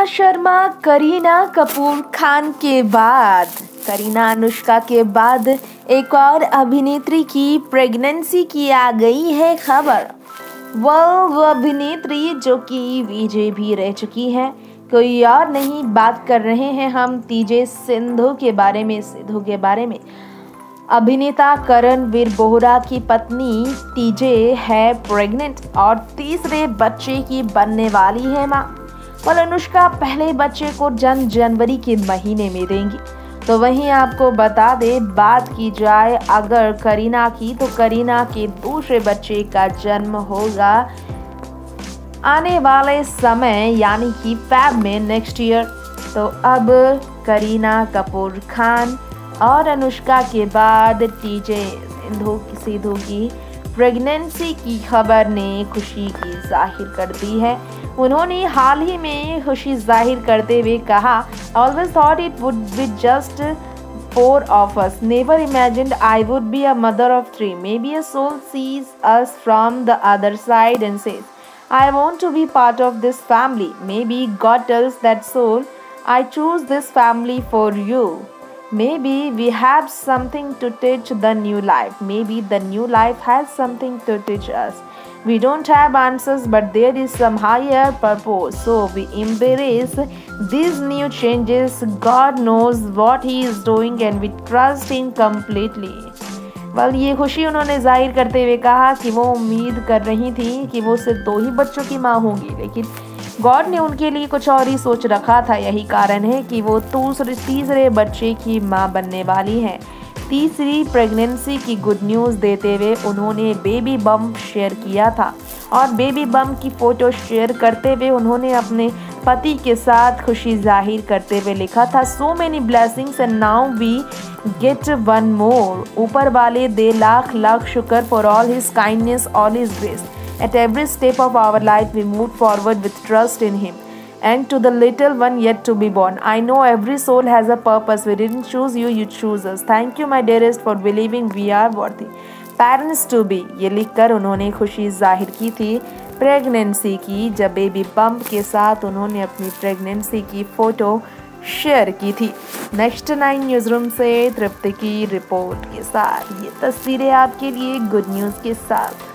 अनुष्का शर्मा करीना कपूर खान के बाद एक और अभिनेत्री की प्रेगनेंसी की आ गई है खबर। वो अभिनेत्री जो कि विजय भी रह चुकी हैं, कोई और नहीं, बात कर रहे हैं हम टीजे सिंधु के बारे में। अभिनेता करण वीर बोहरा की पत्नी टीजे है प्रेग्नेंट और तीसरे बच्चे की बनने वाली है मां। पर अनुष्का पहले बच्चे को जनवरी के महीने में देंगी। तो वहीं आपको बता दें, बात की जाए अगर करीना की, तो करीना के दूसरे बच्चे का जन्म होगा आने वाले समय यानी कि फैब में नेक्स्ट ईयर। तो अब करीना कपूर खान और अनुष्का के बाद टीजे सिंधु की प्रेगनेंसी की खबर ने खुशी की जाहिर कर दी है। उन्होंने हाल ही में खुशी जाहिर करते हुए कहा, always thought it would be just four of us, never imagined I would be a mother of three, maybe a soul sees us from the other side and says I want to be part of this family, maybe God tells that soul I choose this family for you, maybe we have something to teach the new life, maybe the new life has something to teach us, we don't have answers but there is some higher purpose, so we embrace these new changes, God knows what he is doing and we trust him completely। well, ये खुशी उन्होंने जाहिर करते हुए कहा कि वो उम्मीद कर रही थी कि वो सिर्फ 2 ही बच्चों की माँ होंगी, लेकिन गॉड ने उनके लिए कुछ और ही सोच रखा था। यही कारण है कि वो तीसरे बच्चे की मां बनने वाली हैं। तीसरी प्रेगनेंसी की गुड न्यूज़ देते हुए उन्होंने बेबी बम्प शेयर किया था और बेबी बम्प की फ़ोटो शेयर करते हुए उन्होंने अपने पति के साथ खुशी जाहिर करते हुए लिखा था, so many blessings and now we get one more, ऊपर वाले दे लाख लाख शुक्र for all his kindness, all his grace. At every step of our life we move forward with trust in him and to the little one yet to be born, I know every soul has a purpose, we didn't choose you, you choose us, thank you my dearest for believing we are worthy parents to be। ये लिखकर उन्होंने खुशी जाहिर की थी pregnancy की, जब baby bump के साथ उन्होंने अपनी प्रेगनेंसी की फ़ोटो शेयर की थी। नेक्स्ट 9 न्यूज़ रूम से तृप्ति की रिपोर्ट के साथ ये तस्वीरें आपके लिए गुड न्यूज़ के साथ।